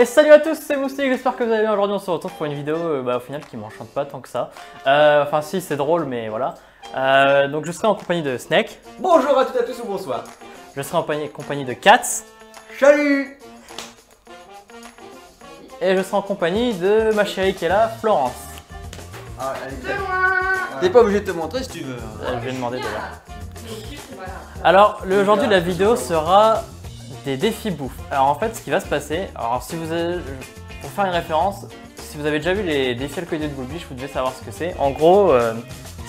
Et salut à tous, c'est Moustique, j'espère que vous allez bien. Aujourd'hui on se retrouve pour une vidéo au final qui m'enchante pas tant que ça. Enfin si, c'est drôle mais voilà. Donc je serai en compagnie de Snake. Bonjour à toutes et à tous ou bonsoir. Je serai en compagnie de Cats. Salut. Et je serai en compagnie de ma chérie qui est là, Florence. Ah, t'es pas obligé de te montrer si tu veux. Je vais demander d'ailleurs. Alors aujourd'hui la vidéo sera... des défis bouffe. Alors en fait ce qui va se passer, alors si vous avez, pour faire une référence, si vous avez déjà vu les défis alcoolisés de Bullbiche, vous devez savoir ce que c'est. En gros,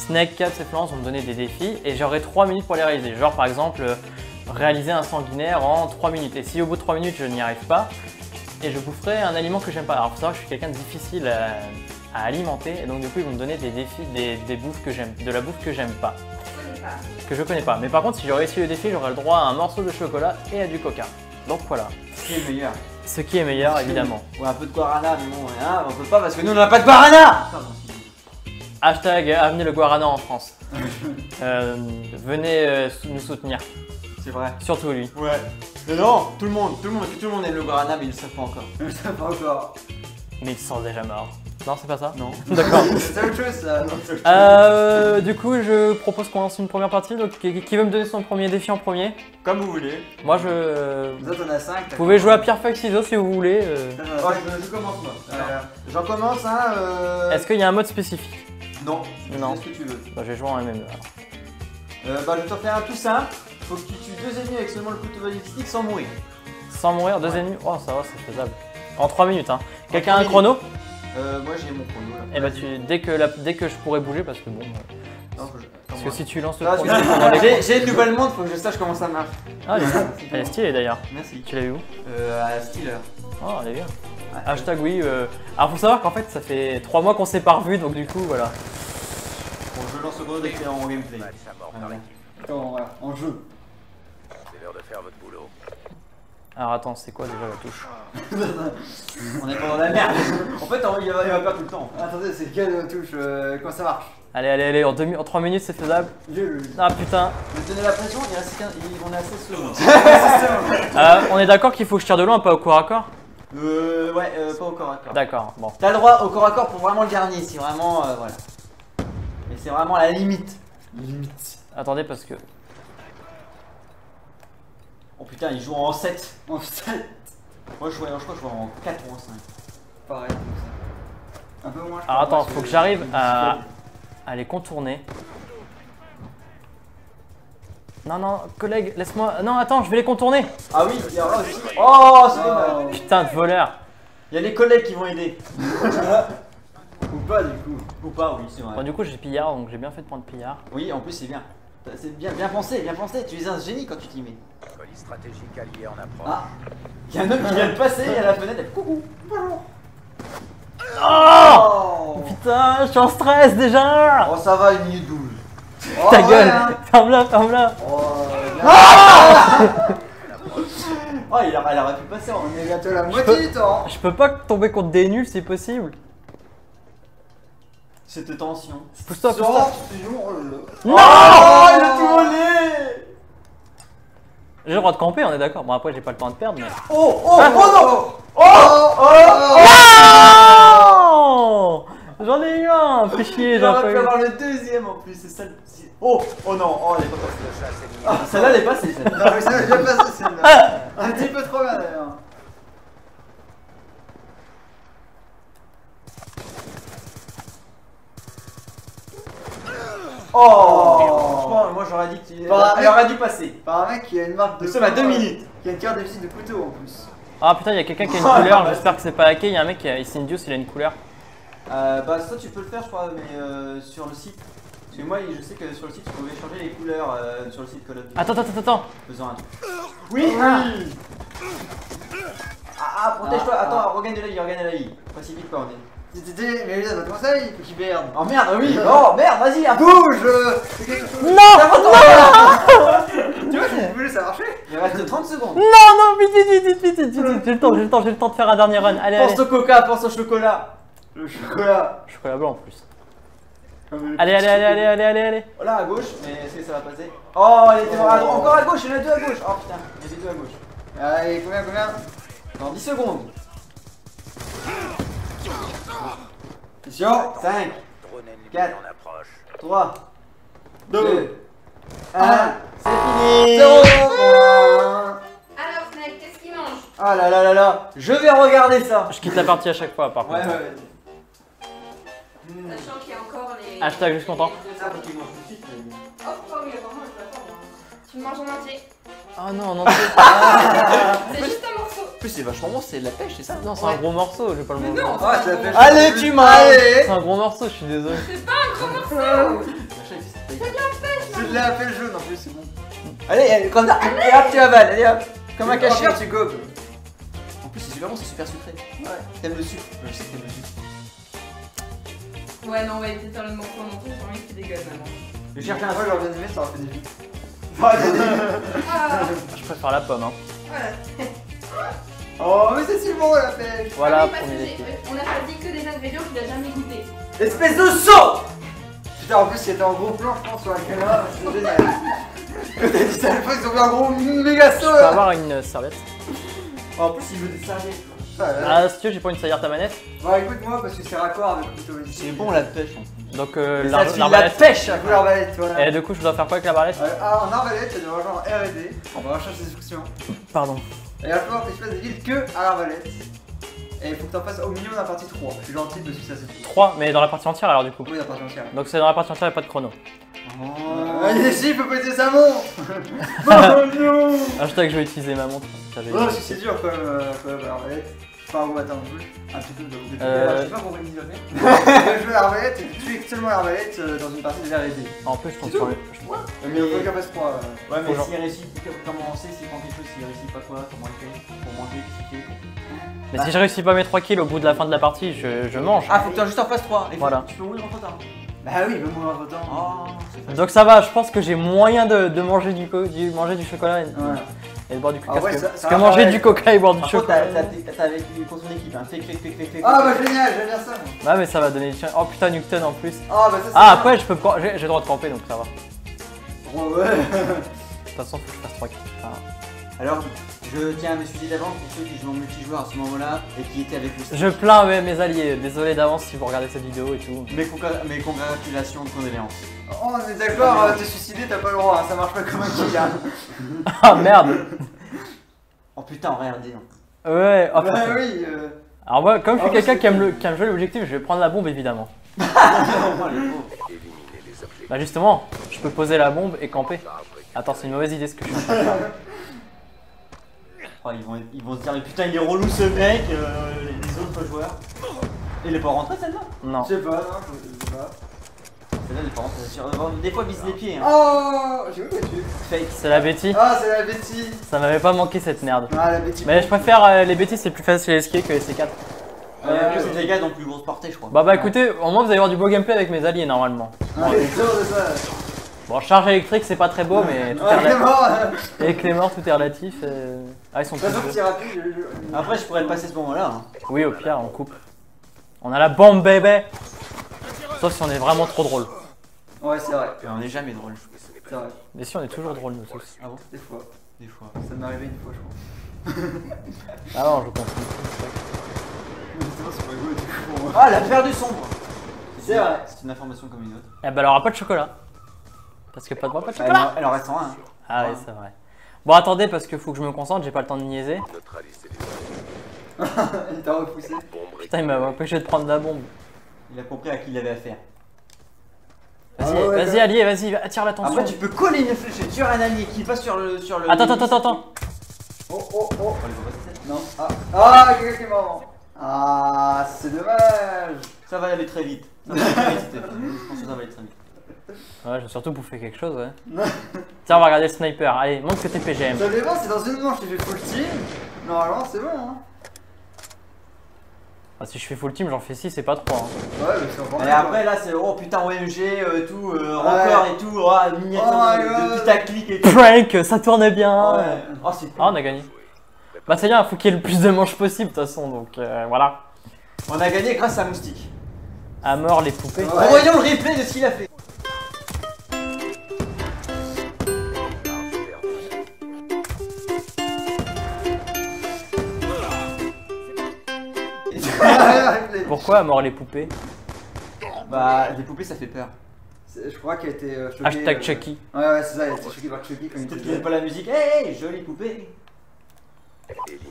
Snake, Cats et Florence vont me donner des défis et j'aurai 3 minutes pour les réaliser. Genre par exemple, réaliser un sanguinaire en 3 minutes. Et si au bout de 3 minutes je n'y arrive pas, et je boufferai un aliment que j'aime pas. Alors faut savoir que je suis quelqu'un de difficile à alimenter et donc du coup ils vont me donner des défis, des bouffes que j'aime, de la bouffe que j'aime pas. Que je connais pas, mais par contre si j'aurais réussi le défi j'aurais le droit à un morceau de chocolat et à du coca. Donc voilà. Ce qui est meilleur. Ce qui est meilleur parce évidemment. Ou ouais, un peu de guarana mais bon hein, on peut pas parce que nous on n'a pas de guarana. Hashtag amenez le guarana en France. Venez nous soutenir. C'est vrai. Surtout lui. Ouais. Mais non, tout le monde aime le guarana mais ils le savent pas encore. Ils le savent pas encore. Mais ils sont déjà morts. Non, c'est pas ça. Non. D'accord. C'est autre chose ça. Du coup, je propose qu'on lance une première partie. Donc, qui veut me donner son premier défi en premier? Comme vous voulez. Moi, je. Vous autres, on a 5. Vous pouvez jouer à pierre feuille ciseaux si vous voulez. Oh, je commence moi. J'en commence hein. Est-ce qu'il y a un mode spécifique? Non. Non. Qu'est-ce que tu veux? Bah, je vais jouer en MME. Je vais te faire un tout simple. Faut que tu tues 2 ennemis avec seulement le couteau de lipstick sans mourir. Sans mourir, 2 ennemis. Oh, ça va, c'est faisable. En 3 minutes hein. Quelqu'un a un chrono? Moi j'ai mon chrono là. Et bah tu, dès que je pourrais bouger parce que bon... Non, parce que si tu lances le chrono... J'ai une nouvelle montre, faut que je sache comment ça marche. Ah elle est stylée d'ailleurs. Merci. Tu l'as eu où? À Steeler. Oh elle est bien. Ouais. Hashtag oui. Alors faut savoir qu'en fait ça fait 3 mois qu'on s'est pas revus donc du coup voilà. Bon je lance le chrono dès que c'est en gameplay. En jeu. C'est l'heure de faire votre boulot. Alors attends, c'est quoi déjà la touche? On est pas dans la merde. En fait, il va perdre tout le temps. Attendez, c'est quelle touche? Comment ça marche? Allez, allez, allez, en 3 minutes c'est faisable. Ah putain. Je vais te donner la pression, il reste 15, on est à 16 secondes. On est d'accord qu'il faut que je tire de loin, pas au corps à corps? Ouais, pas au corps à corps. D'accord, bon. T'as le droit au corps à corps pour vraiment le dernier, si vraiment, voilà. Et c'est vraiment la limite. Limite. Attendez parce que... Oh putain, il joue en 7. En 7. Moi je crois que je joue en 4 ou en 5. Pareil, comme ça. Un peu moins. Alors attends, faut que j'arrive à les contourner. Non, non, collègue, laisse-moi. Non, attends, je vais les contourner. Ah oui, il y a aussi. Oh, c'est dommage. Putain de voleur. Il y a les collègues qui vont aider. Ou pas, du coup. Ou pas, oui, c'est vrai. Bon, du coup, j'ai pillard, donc j'ai bien fait de prendre pillard. Oui, en plus, c'est bien. C'est bien pensé, tu es un génie quand tu t'y mets. Colis stratégique allié en approche. Ah, il y a un autre qui vient de passer à la fenêtre, elle... Coucou, bonjour. Oh putain, je suis en stress déjà. Oh ça va, 1 minute 12. Oh, ta gueule, ferme-la. Oh, elle aurait pu passer, on est bientôt à la moitié du temps. Je peux pas tomber contre des nuls, c'est possible. C'était tension. Pousse-toi, pousse-toi. Non, il a tout volé. J'ai le droit de camper, on est d'accord. Bon, après, j'ai pas le temps de perdre, mais... Oh, non. J'en ai eu un. Fais chier, j'en ai eu. Avoir le deuxième, en plus. C'est ça. Oh non, elle est pas passée. Ah, celle-là, elle est passée, celle-là. Non, mais celle-là, j'ai passé, celle-là. Un petit peu trop mal, d'ailleurs. Franchement, moi j'aurais dit qu'il aurait dû passer. Par un mec qui a une marque de. Nous sommes à 2 minutes. Qui a une carte de visite de couteau en plus. Ah putain, il y a quelqu'un qui a une couleur, j'espère que c'est pas hacké. Il y a un mec qui a Sindius, il a une couleur. Bah, ça tu peux le faire, je crois, mais sur le site. Parce que moi, je sais que sur le site, tu pouvais changer les couleurs sur le site Call of Duty. Attends. Faisant un truc. Oui. Ah, protège-toi, attends, regagne de la vie. Précipite pas, on est. Mais là, comment ça il faut qu'il perde? Oh merde, oui! Oh merde, vas-y, bouge! Non! Tu vois, si tu voulais, ça marchait? Il reste 30 secondes! Non, vite! J'ai le temps de faire un dernier run, allez! Pense au coca, pense au chocolat! Le chocolat! Chocolat blanc en plus! Allez! Oh là, à gauche, mais est-ce que ça va passer? Oh, il était encore à gauche, il y en a 2 à gauche! Oh putain, il y a 2 à gauche! Allez, combien? Dans 10 secondes! Attention, 5, 4, 3, 2, 1, c'est fini. Alors Snake, qu'est-ce qu'il mange? Ah là là là là, je vais regarder ça. Je quitte la partie à chaque fois par contre. Ouais, ouais. Sachant qu'il y a encore les... Hashtag juste content. Oh, pas oui, vraiment, je l'attends. Tu me manges en entier. Oh non, non, c'est juste un morceau. En plus, c'est vachement bon, c'est de la pêche, c'est ça? Non, c'est un gros morceau, je vais pas le manger. Allez, tu m'as. C'est un gros morceau, je suis désolé. C'est pas un gros morceau. C'est de la pêche, c'est de la pêche jaune en plus, c'est bon. Allez, comme ça, et hop, tu avales, allez hop. Comme un cachet, tu gobes. En plus, c'est super bon, c'est super sucré. Ouais, t'aimes le sucre. Je sais que t'aimes le sucre. Ouais, non, on va éviter de faire le morceau en entier, j'ai envie que tu dégueules, maman. Je cherche un fois, j'aurais bien aimé, ça aurait fait des vies. Je préfère la pomme, hein. Voilà. Oh, mais c'est si bon la pêche. Voilà, premier. On a pas dit que des ingrédients qu'il a jamais goûté. Espèce de saut. Putain, en plus, c'était un gros plan, je pense, sur la caméra. C'est génial. T'as dit ça à la fois, ils ont fait un gros méga saut. Tu peux avoir une serviette. En plus, il veut des serviettes. Ah, si tu veux, j'ai pas une serviette à manette. Bah, écoute-moi, parce que c'est raccord avec plutôt. C'est bon la pêche. Donc l'arbalète. La pêche avec l'arbalète, voilà. Et du coup, je dois faire quoi avec l'arbalète? Ah, en arbalète, tu dois rejoindre R&D. On va rechercher des discussions. Pardon. Et il va falloir que tu fasses des guildes que à l'arbalète. Et il faut que t'en fasses au milieu de la partie 3. Je suis gentil parce que ça c'est 3, mais dans la partie entière alors du coup. Oui, dans la partie entière. Donc c'est dans la partie entière et pas de chrono. Oh, allez, si, il peut péter sa montre. Oh non. Hashtag je vais utiliser ma montre. Non, c'est dur comme l'arbalète. Pas au matin non plus, un petit peu de boulot. Je sais pas pour révisionner. Je veux l'arbalète et tu es seulement l'arbalète dans une partie de la RD. En plus, je tombe sur le. Mais on peut qu'à passe 3. Ouais, mais s'il réussit, comment on sait s'il prend quelque chose, s'il réussit pas quoi, comment il fait, pour manger, expliquer. Mais si je réussis pas mes 3 kills au bout de la fin de la partie, je mange. Ah, faut que tu juste en fasses 3. Voilà. Tu peux mourir en retard. Bah oui, il peut mourir en retard. Donc ça va, je pense que j'ai moyen de manger du chocolat. Et de boire du coca. Ah ouais, parce que manger du coca et boire du chocolat. T'as avec contre son équipe, hein. Fake. Ah bah génial, j'aime bien ça. Bah mais ça va donner. Oh putain, Nukton en plus. Oh, bah, ça, ah après, j'ai le droit de camper donc ça va. Oh, ouais. De toute façon, faut que je fasse 3 kills. Ah. Alors, je tiens à m'excuser d'avance pour ceux qui jouent en multijoueur à ce moment-là et qui étaient avec nous. Je plains mes alliés. Désolé d'avance si vous regardez cette vidéo et tout. Mes congratulations de condoléances. Oh, on est d'accord, t'es suicidé, t'as pas le droit, hein, ça marche pas comme un kill. Ah merde. Oh putain, regardez. Ouais, oh, bah putain. Oui. Alors moi, comme je suis quelqu'un qui aime jouer l'objectif, je vais prendre la bombe évidemment. Bah justement, je peux poser la bombe et camper. Attends, c'est une mauvaise idée ce que je suis en train de faire. Oh, ils vont se dire, mais putain, il est relou ce mec, les autres joueurs. Il est pas rentré celle-là? Non. Je sais pas, je sais pas. Des fois, bise les pieds. Hein. Oh, j'ai vu la Fake. C'est la bêtise. Ah, c'est la bêtise. Ça m'avait pas manqué cette merde. Ah, la bêtise. Mais je préfère les bêtises, c'est plus facile à esquiver que les C4. Les gars ont plus grosse portée, je crois. Bah, écoutez, au moins vous allez avoir du beau gameplay avec mes alliés normalement. Ah, c'est sûr de ça. Bon, charge électrique, c'est pas très beau, mais. Tout est relatif. Et Clément, tout est relatif. Ah, ils sont tous. Après, je pourrais le passer ce moment-là. Oui, au pire, on coupe. On a la bombe, bébé. Sauf si on est vraiment trop drôle. Ouais, c'est vrai. Et on n'est jamais drôle. C'est vrai. Mais si, on est toujours drôle, nous tous. Ah bon? Des fois. Des fois. Ça m'est arrivé une fois, je crois. Ah non, je pense. Ah, elle a perdu son bras. C'est vrai. C'est une information comme une autre. Eh ben, elle aura pas de chocolat. Parce que pas de bras, pas de chocolat. Elle en reste en un. Ah ouais, c'est vrai. Bon, attendez, parce qu'il faut que je me concentre, j'ai pas le temps de niaiser. Il t'a repoussé. Putain, il m'a empêché de prendre la bombe. Il a compris à qui il avait affaire. Vas-y, ah ouais, vas-y, allié, vas-y, attire l'attention. Après, tu peux coller une flèche sur un allié qui passe sur le. Attends. Oh. Non. Ah, quelqu'un qui est mort. Ah, c'est dommage. Ça va aller très vite. Je pense que ça va aller très vite. Ouais, j'ai surtout bouffé quelque chose, ouais. Tiens, on va regarder le sniper. Allez, montre que t'es PGM. Ça dépend, c'est dans une manche, j'ai fait full team. Normalement, c'est bon, hein. Ah, si je fais full team, j'en fais 6 et pas 3. Hein. Ouais, mais c'est encore. Et après, là, c'est oh putain, OMG, tout, rancor et tout, miniature de putaclic et tout. Prank, ça tourne bien. Ouais. Oh, c'est cool. Ah, on a gagné. Bah, c'est bien, faut qu'il y ait le plus de manches possible, de toute façon, donc voilà. On a gagné grâce à Moustique. À mort, les poupées. Ouais. Voyons le replay de ce qu'il a fait. Pourquoi à mort les poupées? Bah, les poupées ça fait peur. Je crois qu'elle était choquée. Hashtag Chucky. Ouais, c'est ça, elle était choquée par Chucky quand il n'utilisait pas la musique. Hey, jolie poupée.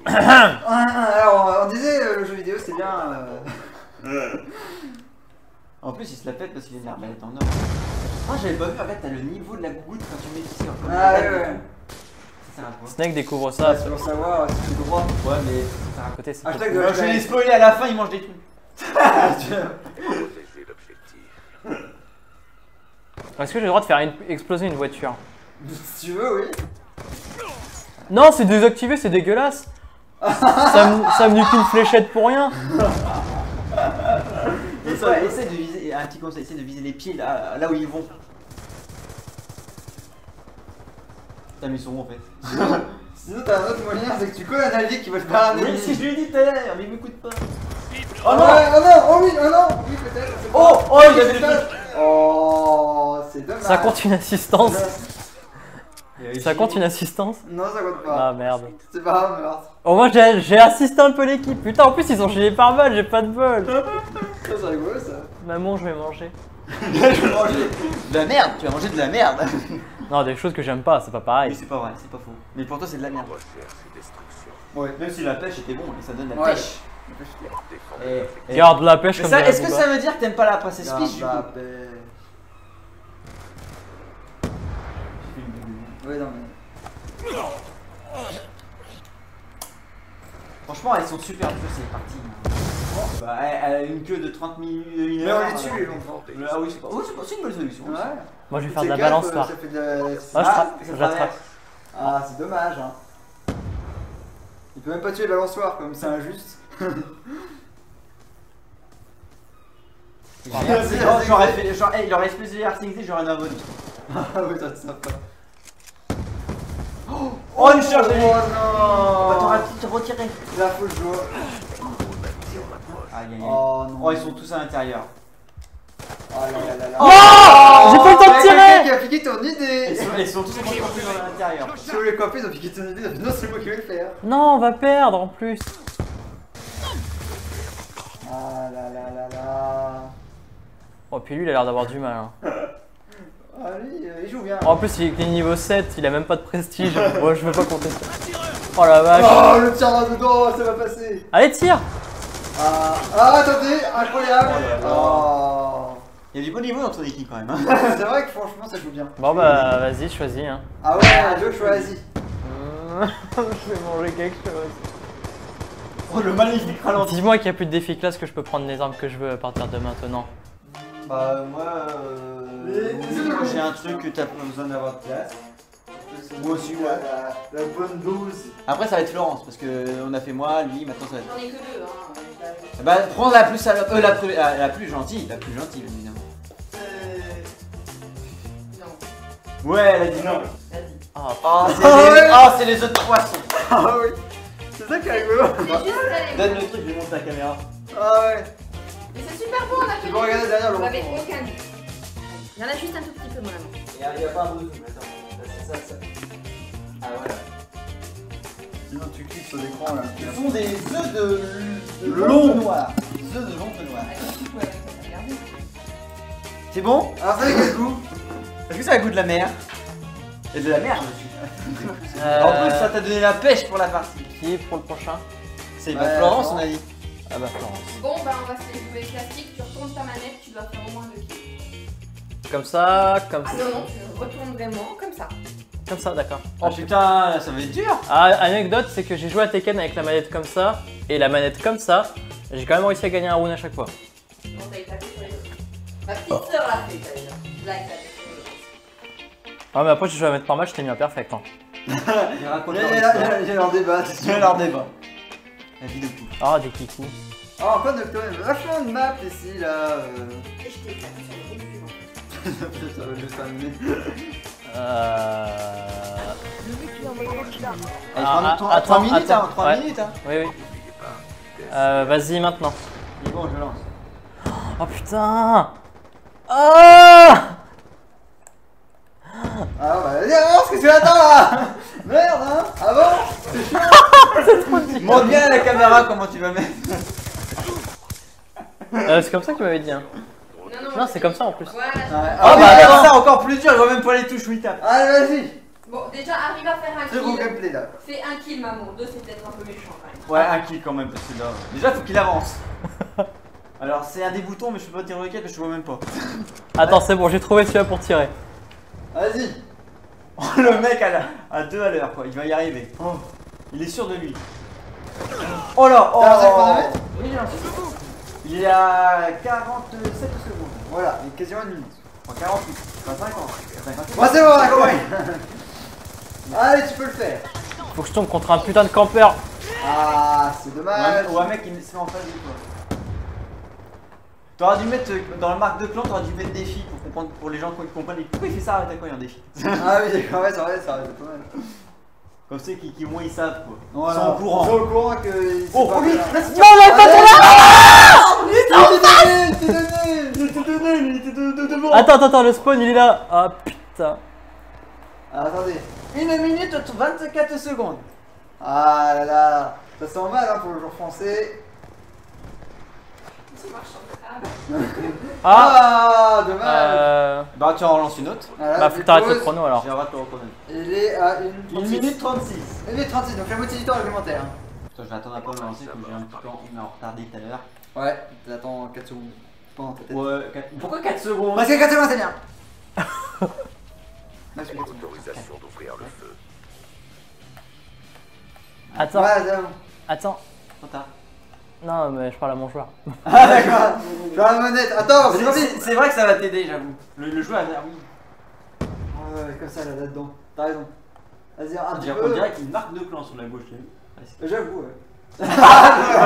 Alors, on disait le jeu vidéo c'est bien. En plus, il se la pète parce qu'il a une arbalète en or. Moi j'avais pas vu, en fait, t'as le niveau de la goutte quand tu mets ici en comme ça. Ah ouais. Snake découvre ça. C'est pour savoir si tu droit. Ouais, mais c'est un côté. Hashtag de la je vais les spoiler à la fin, ils mangent des trucs. Est-ce que j'ai le droit de faire exploser une voiture? Si tu veux, oui. Non, c'est désactivé, c'est dégueulasse. Ça me nuque une fléchette pour rien. Essaye de viser, un petit conseil, essaye de viser les pieds là où ils vont. Putain, mais ils sont bons en fait. Sinon, t'as un autre moyen, c'est que tu colles un allié qui va te faire un si je lui dis tout à l'heure, mais il m'écoute pas. Oh non, oh non, oh oui, oh non, oui peut-être. Oh, il y avait des trucs. Oh, c'est dommage. Ça compte une assistance. Ça compte une assistance? Non, ça compte pas. Ah merde. C'est pas grave, merde. Au moins, j'ai assisté un peu l'équipe. Putain, en plus, ils ont gilets par balles, j'ai pas de bol. Ça, c'est rigolo ça. Maman, je vais manger. Je vais manger de la merde, tu vas manger de la merde. Non, des choses que j'aime pas, c'est pas pareil. Mais c'est pas vrai, c'est pas faux. Mais pour toi, c'est de la merde. Ouais, même si la pêche était bon, mais ça donne la pêche. Garde la pêche comme ça. Est-ce que ça veut dire que t'aimes pas la princesse Peach du coup? Ouais, non, mais... Franchement, elles sont super dures ces parties. Bah, elle a une queue de 30 minutes. Mais on les tue, on ah oui, c'est une bonne solution. Ouais. Moi, je vais faire de la balance là. J'attrape. Ah, c'est dommage. Hein. Il peut même pas tuer le balançoire, comme c'est injuste. Genre, il aurait explosé l'article, j'aurais un abonné. Ah oui, toi, c'est sympa. Oh, une charge de lui. Oh non. T'auras tout retiré. Là, faut le jouer. Oh non. Oh, ils sont tous à l'intérieur. Oh là là là. Oh, j'ai pas le temps de tirer. Qui a piqué ton idée? Ils sont tous campés à l'intérieur. Si vous les campez, ils ont piqué ton idée. Non, c'est moi qui vais le faire. Non, on va perdre en plus. Ah là là là là. Oh, puis lui, il a l'air d'avoir du mal. Hein. Ah lui, il joue bien. Oh, en plus, il est niveau 7, il a même pas de prestige. Moi, je veux pas compter ça. Oh la vache. Oh, le tir là-dedans, ça va passer. Allez, tire. Ah, attendez, incroyable! Oh. Il y a du bon niveau dans ton équipe quand même. Hein. C'est vrai que franchement ça joue bien. Bon bah vas-y, choisis. Hein. Ah ouais, je choisis. Je vais manger quelque chose. Oh le magnifique ralenti. Dis-moi qu'il n'y a plus de défi classe que je peux prendre les armes que je veux à partir de maintenant. Bah moi, j'ai un truc que t'as pas besoin d'avoir de classe. Moi aussi, ouais. La bonne dose. Après, ça va être Florence parce qu'on a fait moi, lui, maintenant ça va être. J'en ai que deux, hein. Bah, prends la plus salope, la plus gentille, bien évidemment. Non. Ouais, elle a dit non. Elle a dit. Ah, c'est les autres poissons. Ah oui. C'est ça qui est rigolo. Donne le truc, je monte la caméra. Ah ouais. Mais c'est super beau, on a fait. Tu peux regarder derrière le avec aucun. Il y en a juste un tout petit peu, mon amour. Il n'y a pas un doute, attends. Ça. Ah voilà. Sinon tu cliques sur l'écran là. Ce sont des œufs de long noir. Des œufs de ventre noir. C'est bon? Alors ça a quel goût? Est-ce que ça a le goût de la mer? Et de la merde dessus. En plus ça t'a donné la pêche pour la partie. Qui est pour le prochain? C'est bah, Florence on a dit. Ah bah Florence. Bon bah on va se jouer classique, tu retournes ta manette, tu dois faire au moins 2 kills. Comme ça. Ah non, tu retournes vraiment comme ça. Comme ça, d'accord. Oh putain, ça va être dur. Ah, anecdote, c'est que j'ai joué à Tekken avec la manette comme ça et la manette comme ça. J'ai quand même réussi à gagner un round à chaque fois. Bon, t'as éclaté sur les autres. Ma petite sœur l'a fait, t'as déjà. Là, éclaté sur les autres. Ah, mais après, je jouais à mettre par match, t'es mis imperfect. Hein. J'ai leur débat, La vie de pouf. Ah, des kikous. Oh, encore de toi, vachement de map ici, là. Et je t'ai éclaté sur les autres. Ça va juste amener. À 3 minutes, hein, 3 minutes, hein. Oui, oui. Vas-y maintenant. C'est bon, je lance. Oh putain. Ah bah vas-y, avance, qu'est-ce que j'attends là? Merde, hein. Avance, c'est chiant. Montre bien à la caméra comment tu vas mettre. C'est comme ça que tu m'avais dit. Hein. Non, c'est comme ça en plus. Ouais, ah bah alors ça encore plus dur, je vois même pas les touches où il tape. Allez, vas-y. Bon, déjà arrive à faire un kill. Bon gameplay là. Fais un kill maman, deux c'est peut-être un peu méchant quand même. Ouais, un kill quand même parce que là. Déjà faut qu'il avance. Alors c'est un des boutons mais je peux pas tirer lequel parce que je vois même pas. Attends, c'est bon, j'ai trouvé celui-là pour tirer. Vas-y. Oh, le mec à deux à l'heure quoi, il va y arriver. Oh. Il est sûr de lui. Oh là, oh. Oui, il est à 47 secondes. Voilà, il est quasiment une minute. En 48, 25 ans. Bon, c'est bon, on a compris. Allez, tu peux le faire. Faut que je tombe contre un putain de campeur. Ah, c'est dommage. Ou un mec qui se met en face du toi. T'auras dû mettre dans la marque de clan, t'auras dû mettre défi pour comprendre, pour les gens qui comprennent. Pourquoi il fait ça arrêter quand il y a un défi? Ah oui, d'accord, ouais, c'est vrai, ça arrête pas mal. Comme ceux qui moins ils savent quoi. Voilà. Ils sont au courant. Ils sont au courant que. Oh, oui, non, non, pas trop là. Il était devant. Attends, le spawn il est là. Ah putain. Attendez. 1 minute 24 secondes. Ah là là. Ça sent mal hein, pour le joueur français. Ah dommage. Bah tu en relances une autre. Voilà, bah faut que t'arrêtes le chrono alors. J'ai raté le chrono. Il est à 1 minute 36. 1 minute 36, donc la moitié du temps réglementaire. Putain, je vais attendre un peu à me lancer comme j'ai un petit peu en retardé tout à l'heure. Ouais, t'attends 4 secondes. Pendant ta tête. Ouais, 4... Pourquoi 4 secondes? Parce que 4 secondes c'est bien. L'autorisation d'ouvrir le feu. Attends. Attends. Non, mais je parle à mon joueur. Ah d'accord. Je parle à la manette. Attends, c'est vrai que ça va t'aider, j'avoue. Le joueur a l'air oui. Ouais, comme ça, là-dedans. T'as raison. Vas-y, on dirait qu'il marque deux plans sur la gauche. J'avoue, ouais. Bah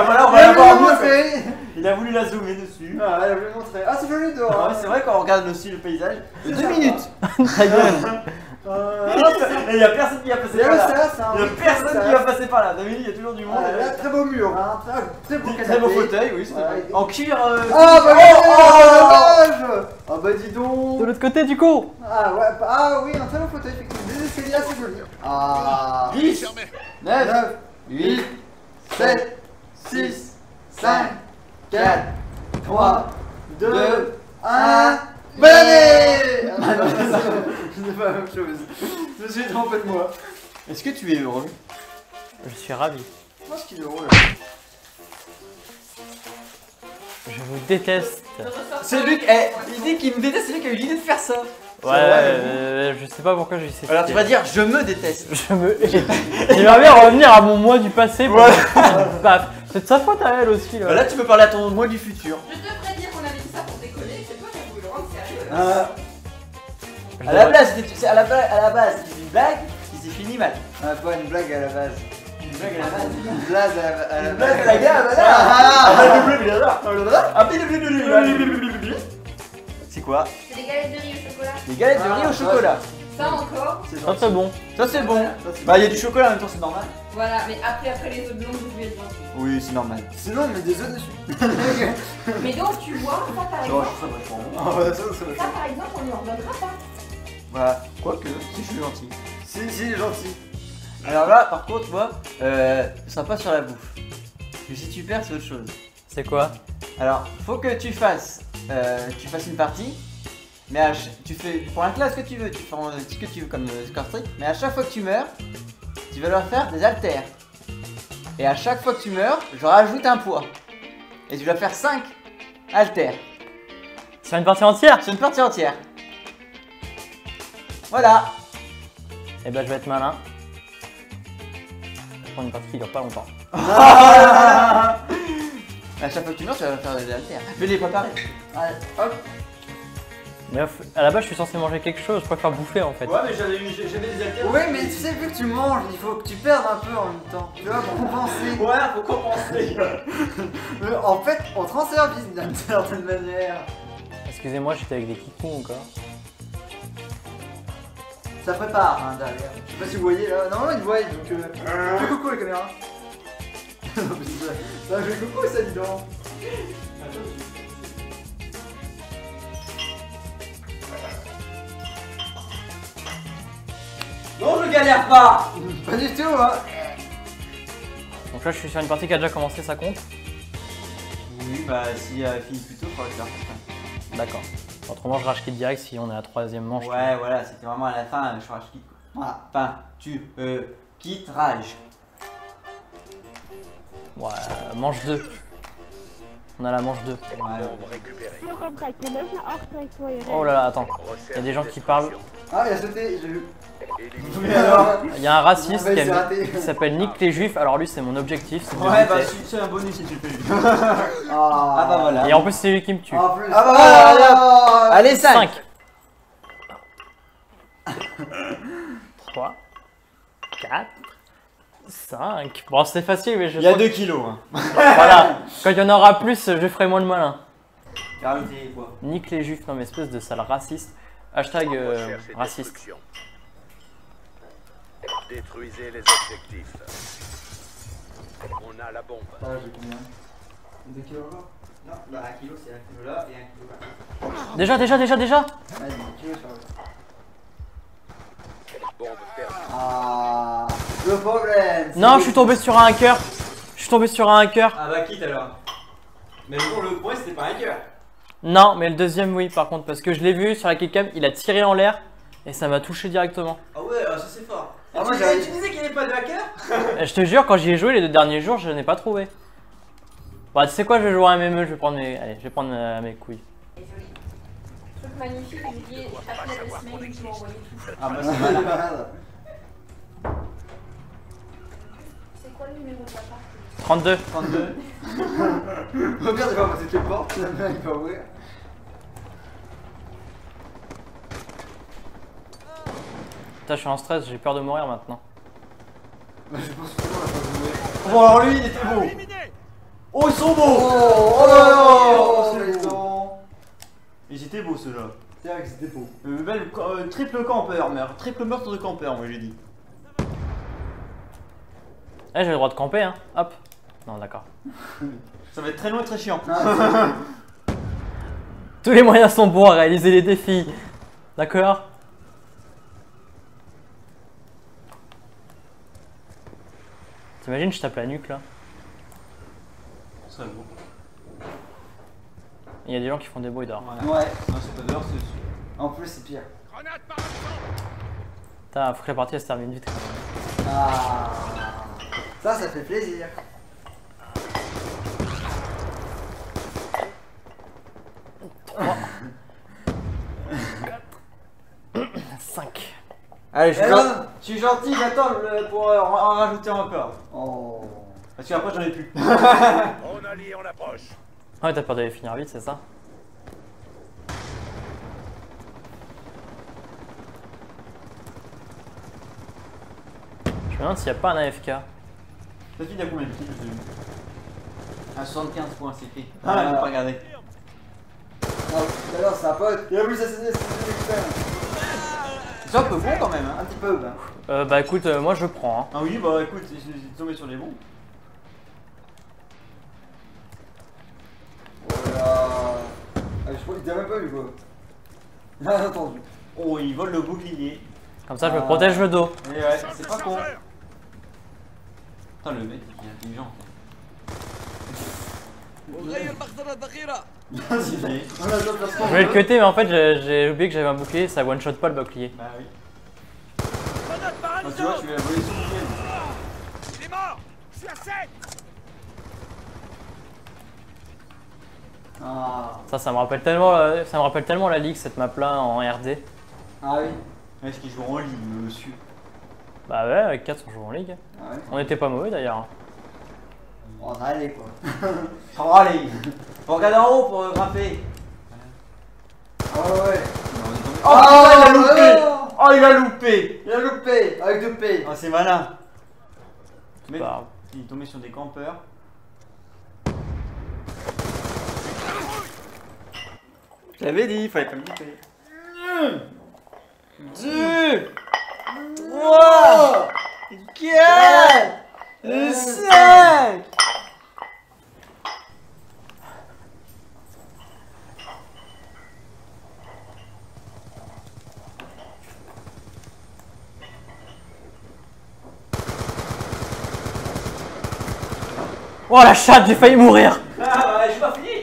voilà, on va l'avoir montré. Il a voulu la zoomer dessus. Ah, il a voulu montrer. Ah, c'est joli dehors. Ouais, c'est vrai, quand on regarde aussi le paysage. 2 minutes. Ta gueule. Il y a personne qui va passer par là. Il y a personne qui va passer par là. David, il y a toujours du monde. Il y a un très beau mur. Très beau fauteuil, oui. En cuir. Ah bah dommage. Ah bah dis donc. De l'autre côté du coup. Ah ouais. Ah oui, un très beau fauteuil. Des escaliers assez jolis. Ah. 10, 9, 8, 7, 6, 5, 4, 3, 2, 1. Bonne année! Ah non, c'est pas la même chose. Je me suis trompé de moi. Est-ce que tu es heureux? Je suis ravi. Je pense qu'il est heureux. Je vous déteste. C'est lui qui dit qu'il me déteste, c'est lui qui a eu l'idée de faire ça. Ouais, je sais pas pourquoi j'ai essayé. Alors tu vas dire je me déteste. J'aimerais bien revenir à mon moi du passé. Pour... Bah, c'est de sa faute à elle aussi. Là. Bah là, tu peux parler à ton moi du futur. Je te prédire qu'on avait dit ça pour décoller. À la place, c'est une blague qui s'est fini mal. Ah, pas une blague à la base. Une blague à la base. Une blague à la base. Une blague à la base. C'est quoi? C'est des galettes de riz au chocolat. Des galettes de riz au chocolat. Ça encore. Ça c'est bon. Ça c'est bon. Bah il y a du chocolat en même temps, c'est normal. Voilà, mais après les œufs blancs, vous pouvez être gentil. Oui, c'est normal. C'est long, mais des œufs dessus. Mais donc tu vois, ça par exemple. Ça par exemple, on ne lui redonnera pas. Voilà, quoique, si je suis gentil. Si il est gentil. Alors là, par contre, moi, sympa sur la bouffe. Parce que si tu perds, c'est autre chose. C'est quoi? Alors, faut que tu fasses une partie. Mais tu fais pour un classe que tu veux, tu fais ce que tu veux comme score strict, mais à chaque fois que tu meurs, tu vas leur faire des haltères. Et à chaque fois que tu meurs, je rajoute un poids. Et tu dois faire 5 haltères. Sur une partie entière? Sur une partie entière. Voilà. Et ben je vais être malin. Je vais prendre une partie qui dure pas longtemps. À chaque fois que tu meurs, tu vas faire des haltères. Je vais les préparer. Allez, hop. Mais à la base, je suis censé manger quelque chose, je préfère bouffer en fait. Ouais, mais j'avais des alternatives. Oui, mais tu sais, vu que tu manges, il faut que tu perdes un peu en même temps. Tu vois, pour compenser. Ouais, pour compenser. En fait, on te rend service d'une certaine manière. Excusez-moi, j'étais avec des kikons encore. Ça prépare, hein, derrière. Je sais pas si vous voyez là. Normalement, ils voient, donc. Fais coucou la caméra. Ça fait coucou, ça, dis donc. Non, je galère pas. Pas du tout, hein. Donc là, je suis sur une partie qui a déjà commencé, ça compte? Oui. bah si elle finit plus tôt, il faudrait que ça refasse. D'accord. Autrement, je rage-quitte direct si on est à la troisième manche. Ouais, voilà, c'était vraiment à la fin, je rage-quitte. Voilà, enfin, tu quittes rage. Ouais, manche 2. On a la manche 2. Oh là là, attends. Il y a des gens qui parlent. Ah, il a sauté, j'ai vu. Il y a un raciste qui s'appelle Nick les Juifs. Alors lui, c'est mon objectif. Ouais, bah c'est un bonus si tu peux. Ah bah voilà. Et en plus, c'est lui qui me tue. Ah bah voilà. Allez, 5. 3. 4. 5. Bon, c'est facile, mais je. Il y a 2 kilos. Hein. Voilà. Quand il y en aura plus, je ferai moins le malin. Nique les Juifs, non, mais espèce de sale raciste. Hashtag raciste. Détruisez les objectifs. On a la bombe. Ah, j'ai combien? 2 kilos là? Non, bah 1 kilo c'est 1 kilo là et 1 kilo là. Déjà. Vas-y, 2 kilos sur le. Bombe perdue. Ah. Le problème. Non, je suis tombé sur un hacker. Ah bah quitte alors. Mais pour le point, c'était pas un hacker. Non, mais le deuxième oui par contre, parce que je l'ai vu sur la killcam, il a tiré en l'air et ça m'a touché directement. Ah ouais, ça c'est fort. Ah moi j'avais utilisé qu'il n'y avait pas de hacker. Je te jure, quand j'y ai joué les 2 derniers jours, je n'ai pas trouvé. Bah tu sais quoi, je vais jouer à MME, je vais prendre mes. Allez, je vais prendre mes couilles. Truc magnifique, je dis après la semaine, je vais envoyer tout. Ah bah c'est malade. C'est quoi le numéro de la part? 32. 32. Regarde, il va passer toutes les portes, la main, il va ouvrir. Putain, je suis en stress, j'ai peur de mourir maintenant. Bah, je pense que on va pas mourir. Bon, alors lui, il était beau. Oh, ils sont beaux. Oh là là. Oh, c'est bon. Ils étaient beaux ceux-là. C'est vrai que c'était beau. Triple campeur meurt. Triple meurtre de campeur, moi j'ai dit. Eh, j'ai le droit de camper, hein. Hop. Non, d'accord. Ça va être très long et très chiant. Tous les moyens sont bons à réaliser les défis. D'accord. T'imagines, je tape la nuque là. Ce serait beau. Il y a des gens qui font des bruits dehors. Ouais, non, c'est pas dehors, c'est. En plus, c'est pire. Grenade par putain, faut que la partie elle se termine vite quand même. Ah. Ça, ça fait plaisir. Allez, je suis gentil, j'attends pour en rajouter encore. Oh. Parce qu'après j'en ai plus. On allie, on approche. Ah ouais, t'as peur d'aller finir vite, c'est ça? Je me demande s'il n'y a pas un AFK. T'as dit, il y a combien de kills? À 75 points, c'est fait. Ah, j'ai pas regardé. Non, tout à l'heure, c'est un pote. Il a voulu s'assassiner, c'est l'expert. C'est un peu bon quand même, hein. Un petit peu. Ben. Bah écoute, moi je prends. Hein. Ah oui, bah écoute, je suis tombé sur les bons. Voilà. Ah, je crois qu'il t'a même pas eu quoi. Il a attendu. Oh, il vole le bouclier. Comme ça, je me protège le dos. Et ouais, c'est pas con. Putain, le mec, il est intelligent. Je voulais le cutter mais en fait j'ai oublié que j'avais un bouclier, ça one shot pas le bouclier. Bah oui. Ah, tu vois, tu vas voler son bouclier. Il est mort. Je suis à 7. Ah. Ça me rappelle tellement la ligue cette map là en RD. Ah oui. Est-ce qu'ils jouent en ligue monsieur? Bah ouais, avec 4 on joue en ligue. Ah, ouais. On était pas mauvais d'ailleurs. On va aller quoi. On va aller. Faut regarder en haut pour grimper. Oh ouais. Oh, il a loupé. Oh il a loupé. Il a loupé avec 2 P. Oh c'est malin. Mais il est tombé sur des campeurs. Je l'avais dit, il fallait pas me louper. 1, 2, 3, 4, 5. Oh la chatte, j'ai failli mourir. Ah bah j'ai pas fini.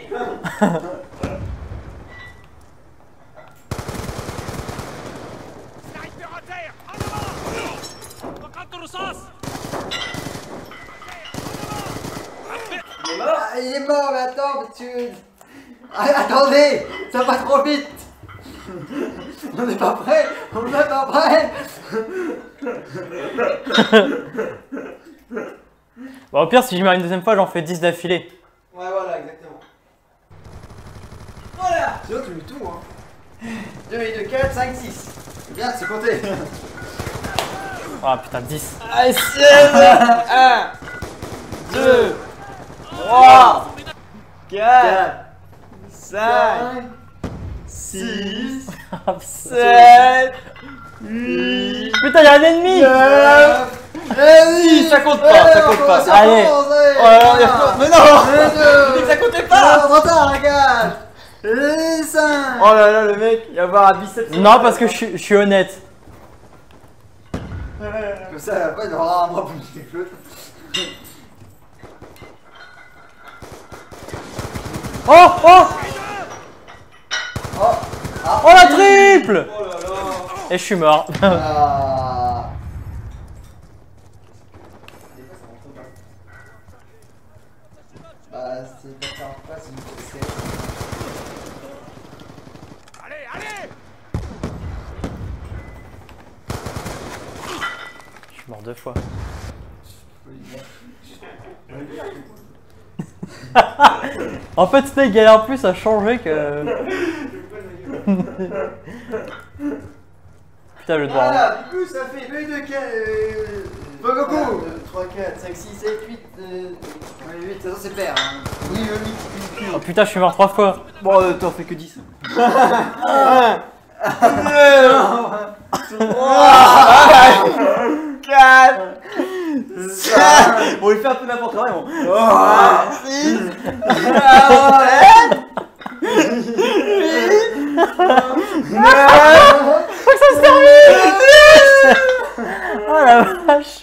Il est mort, mais attends, mais tu... Attendez, ça va trop vite. On n'est pas prêt, on n'est pas prêt. Bon, au pire, si je meurs une deuxième fois, j'en fais 10 d'affilée. Ouais, voilà, exactement. Voilà. C'est l'autre, tu mets tout, hein. 2 et 2, 4, 5, 6. Bien, c'est compté. Oh putain, 10. Allez, 1, 2, 3, 4, 5, 6, 7, 8. Putain, y'a un ennemi! Ça compte pas, ça compte pas. Allez! Mais non! Ça comptait pas! On est en retard, la gars! Les 5! Oh là là, le mec, il va avoir un biceps. Non, parce que je suis honnête. Comme ça, après, il aura un bras pour me dire que l'autre. Oh! Oh! Oh la triple! Oh là là! Et je suis mort. Allez, allez! Je suis mort 2 fois. En fait, Snake galère plus à changer que. Putain, le droit. Voilà, du coup, ça fait 2 et 2, 4. Beaucoup 3, 4, 5, 6, 7, 8. 8, ça c'est pair. Oui, 8. Oh putain, je suis mort 3 fois. Bon, t'en fais que 10. Ah, 1, 2, 3, 4. Bon, il fait un peu n'importe quoi, mais bon. 6, 8, 9. Faut que ça se termine. Oh la vache.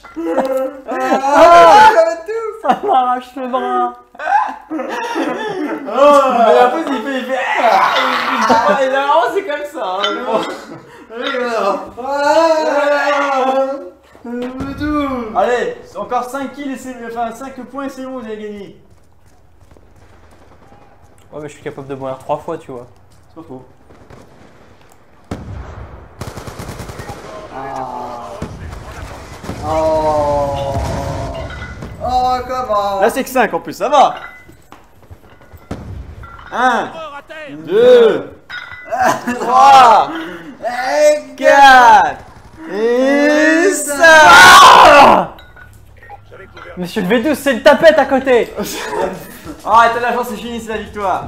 Ça m'arrache le bras. Mais après il fait. Normalement c'est comme ça. Allez, encore 5 kills et c'est enfin 5 points et c'est bon, vous avez gagné. Ouais, mais je suis capable de mourir 3 fois, tu vois. C'est pas faux. Oh. Oh, comment? Là, c'est que 5 en plus, ça va. 1, 2, 3, 4, et 5. Monsieur le V2, c'est une tapette à côté. Ah, t'as la chance, c'est fini, c'est la victoire.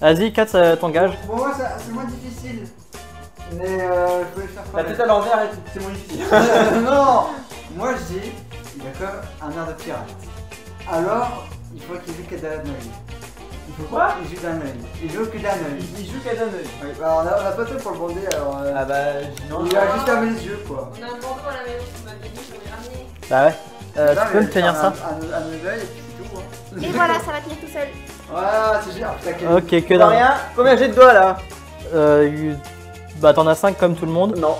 Vas-y, Cats, t'engages. Pour moi, c'est moins difficile. Mais je voulais faire pareil. La tête à l'envers, c'est moins difficile. Non. Moi, je dis... Il y a quand même un air de pirate. Alors, il faut qu'il joue qu'à de la noeil. Il faut quoi? Il joue qu'à de la noeil. Il joue qu'à de la noeil. Il joue qu'à de la noeil. Oui, bah on a pas tout pour le bander alors. Ah bah, non. Il a juste fermé les yeux quoi. On a un bandeau à la maison, tu m'avais dit, j'en ai ramené. Bah ouais. Tu peux me tenir ça? Un oeil et puis c'est tout hein. Et voilà, ça va tenir tout seul. Voilà, c'est génial. Ok, que dalle. Combien j'ai de doigts là? Bah t'en as 5 comme tout le monde. Non.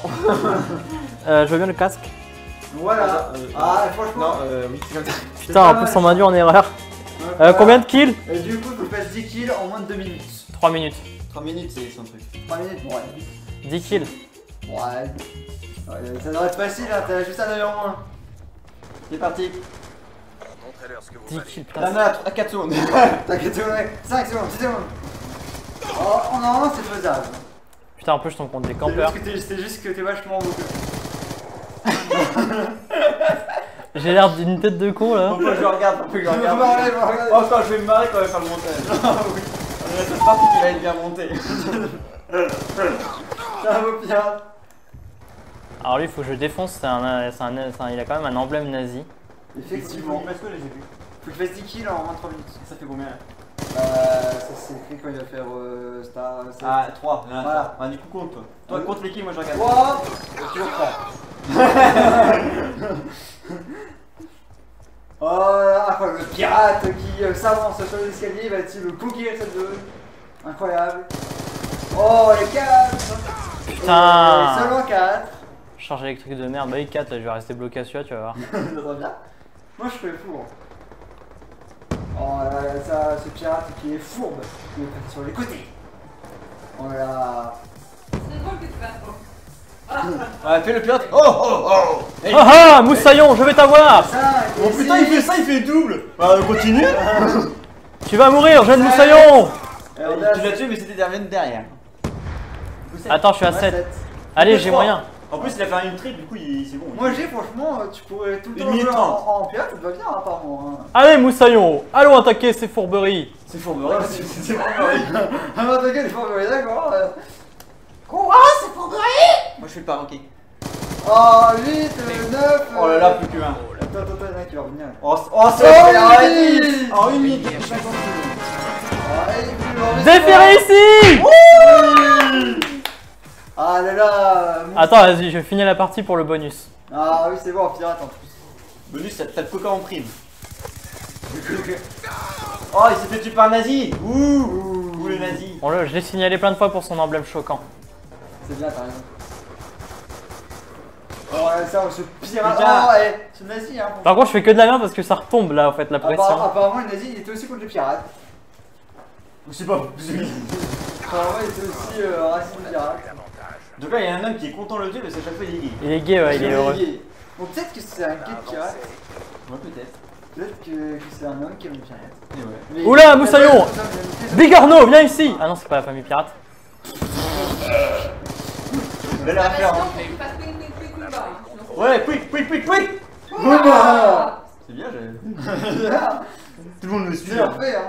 Je veux bien le casque. Voilà. Ah franchement. Non, oui, c'est comme ça. Putain, en plus on m'a dû en erreur. Combien de kills? Du coup, tu passes 10 kills en moins de 2 minutes. 3 minutes. 3 minutes, c'est son truc. 3 minutes, ouais. 10 kills. Ouais. Ça devrait être facile, hein, t'as juste un œil en moins. C'est parti. 10 kills, putain. T'en as 4 secondes. T'as 4 secondes, 5 secondes, 6 secondes. Oh, normalement, c'est faisable. Putain, en plus, je tombe contre des campeurs. C'est juste que t'es vachement beaucoup. J'ai l'air d'une tête de con là. Pourquoi je regarde? Pourquoi je regarde? Oh quand je vais me marrer quand je vais faire le montage. Ah oui. C'est parti qu'il va être bien monté. Ça vaut bien. Alors lui il faut que je défonce, il a quand même un emblème nazi. Effectivement. Faut que je fasse 10 kills en 23 minutes. Ça fait combien là? Ça s'est fait quand il va faire Star... Ah 3, voilà. Du coup compte toi. Toi compte les kills, moi je regarde. 3. Tu reprends. Oh là, le pirate qui s'avance sur l'escalier va-t-il le conquérir cette zone? Incroyable. Oh, les 4. Putain. Seulement 4. Charge électrique de merde. Bah, les 4, là, je vais rester bloqué à celui-là, tu vas voir. Moi, je fais fou. Oh là là, ça, ce pirate qui est fourbe. Il est parti sur les côtés. Oh là là. C'est drôle que tu fasses. Ah, fais le pirate. Oh oh oh. Ah ah, Moussaillon, je vais t'avoir. Oh putain, il fait ça, il fait double. Bah, continue. Tu vas mourir, jeune Moussaillon. Tu l'as tué, mais c'était derrière. Attends, je suis à 7. Allez, j'ai moyen. En plus, il a fait une triple, du coup, c'est bon. Moi, j'ai, franchement, tu pourrais tout le temps jouer en pirate, ça te va bien, apparemment. Allez, Moussaillon, allons attaquer ces fourberies. Ces fourberies, c'est fourberies. Allons attaquer les fourberies, d'accord. Quoi, c'est fourberies? Moi, je suis le paroquet. Oh, 8, 9. Oh là là, plus que 1. Attends, attends, attends, qui va revenir. Oh, c'est vrai. En 1 minute, 50 secondes. Déféré ici. Ah là là. Attends, vas-y, je vais finir la partie pour le bonus. Ah oui, c'est bon, pirate en plus. Bonus, ça te tape coca en prime. Oh, il s'est fait tuer par un nazi. Ouh, le nazi. Bon, là, je l'ai signalé plein de fois pour son emblème choquant. C'est bien, t'as raison. Oh, ça, ce pirate. Oh, ouais, ce nazi, hein. Par contre, je fais que de la merde parce que ça retombe là, en fait, la pression. Apparemment, le nazi, il était aussi contre les pirates. Je sais pas. Apparemment, il était aussi raciste pirate. Donc là, il y a un homme qui est content de le tuer parce qu'à chaque fois il est gay. Il est gay, ouais, il est heureux. Bon, peut-être que c'est un gay de pirate. Ouais, peut-être. Peut-être que c'est un homme qui aime les pirates. Ouais. Oula, Moussaillon! Bigorneau, viens ici! Ah non, c'est pas la famille pirate. Belle affaire, hein. Ouais, quick, quick, quick, quick! C'est bien, j'ai. Tout le monde me suit. C'est parfait, hein.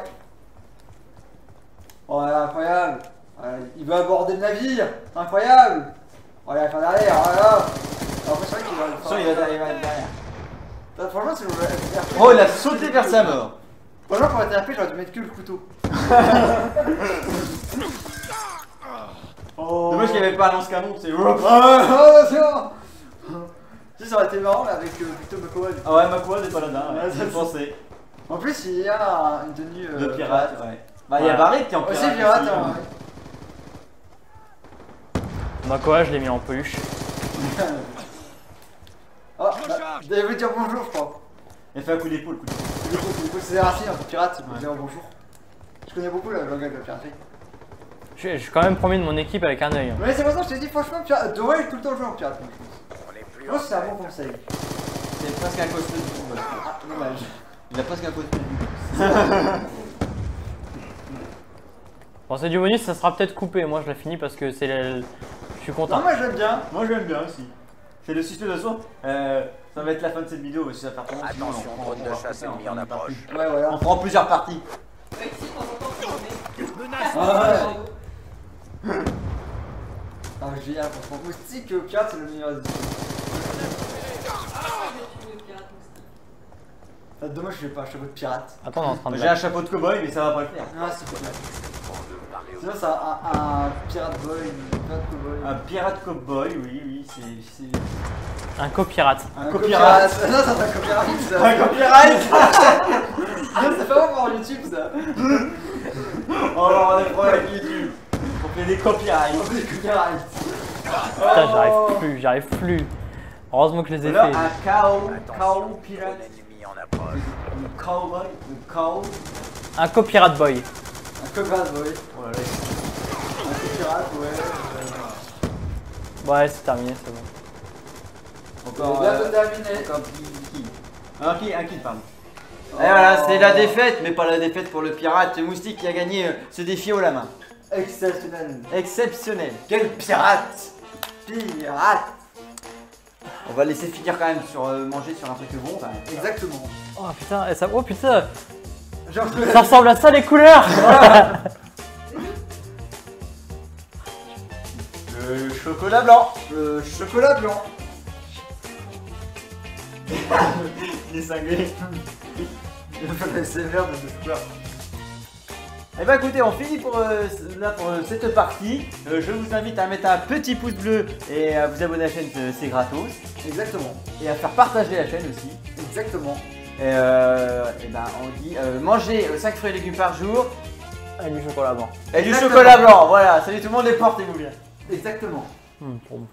Oh, incroyable! Il va aborder le navire, incroyable. Oh, il va faire derrière, oh là là. Alors, c'est vrai qu'il va le faire. Il va derrière. Là, franchement, si je voulais faire... Oh, il a sauté vers sa mort. Franchement, pour être RP, j'aurais dû mettre que le couteau. Oh. Dommage qu'il n'y avait pas un lance-canon, c'est... Oh, c'est bon. Tu sais, ça aurait été marrant, mais avec Victor Makoaz. Ah ouais, Makoaz est pas là-dedans, ouais, j'ai pensé. En plus, il y a une tenue... de pirate, ouais. Bah, il y a Barret qui est en pirate. Aussi pirate, hein, ouais. Bah quoi, je l'ai mis en peluche. Oh, j'avais voulu dire bonjour, je crois. Elle fait un coup d'épaule, c'est des racines, un pirate, c'est dire bonjour. Je connais beaucoup le langage de la piraterie. Je suis quand même premier de mon équipe avec un œil. Hein. Mais c'est pour ça que je t'ai dit, franchement, pirate, Dorel tout le temps jouer en pirate. Je pense que c'est un bon conseil. C'est presque un cosplay du coup. Ah, dommage. Il a presque un cosplay du coup. Bon, c'est du bonus, ça sera peut-être coupé. Moi, je la finis parce que c'est la. Je suis content. Non, moi j'aime bien aussi. C'est le suspect de soi. Ça va être la fin de cette vidéo aussi, ça va faire attention, on prend de chasse ennemis en approche. Ouais, voilà. On prend plusieurs parties. Ouais, ici, on menace. Ah ouais. Ah, génial, franchement. Moustique au pirate, c'est le meilleur des deux. Ah, dommage, j'ai pas un chapeau de pirate. Attends, on est en train de. J'ai un chapeau de cow-boy, mais ça va pas le faire. Ah, c'est pas mal. Sinon, c'est un pirate boy, un pirate cowboy, oui, c'est... Un copirate. Un copirate. Non, c'est un copirate, ça. Un copirate. C'est pas bon pour YouTube, ça. Oh, on a des problèmes avec YouTube. On fait des copyrights. On fait des copyrights. Putain, j'arrive plus. Heureusement que je les ai fait. Un cow pirate. Un cowboy, un cow. Un copirate boy. Un copirate, oui. Ouais, un copirate, ouais. Ouais, c'est terminé, c'est bon. Encore bientôt terminé. Un kill, pardon. Oh. Et voilà, c'est la défaite, mais pas la défaite pour le pirate Moustique qui a gagné ce défi haut la main. Exceptionnel. Exceptionnel. Quel pirate. Pirate. On va laisser finir quand même sur manger sur un truc bon. Bah, exactement. Oh putain, et ça... Oh putain. Ça ressemble à ça les couleurs. Le chocolat blanc. Le chocolat blanc. Il est cinglé. Il faut laisser vert de cette couleur. Et bah écoutez, on finit pour cette partie. Je vous invite à mettre un petit pouce bleu et à vous abonner à la chaîne, c'est gratos. Exactement. Et à faire partager la chaîne aussi. Exactement. Et ben on dit mangez 5 fruits et légumes par jour Et du chocolat blanc. Et du chocolat blanc, voilà. Salut tout le monde, les portes et vous bien. Exactement. Pour vous.